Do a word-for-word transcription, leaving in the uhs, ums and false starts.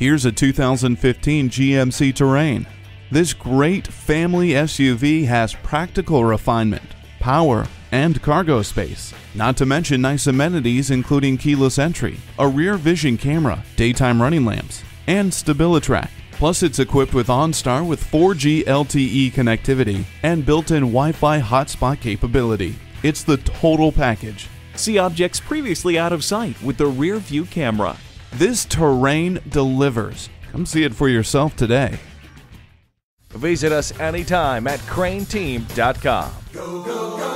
Here's a two thousand fifteen G M C Terrain. This great family S U V has practical refinement, power, and cargo space. Not to mention nice amenities including keyless entry, a rear vision camera, daytime running lamps, and Stabilitrack. Plus, it's equipped with OnStar with four G L T E connectivity and built-in Wi-Fi hotspot capability. It's the total package. See objects previously out of sight with the rear view camera. This Terrain delivers. Come see it for yourself today. Visit us anytime at crane team dot com. Go, go, go.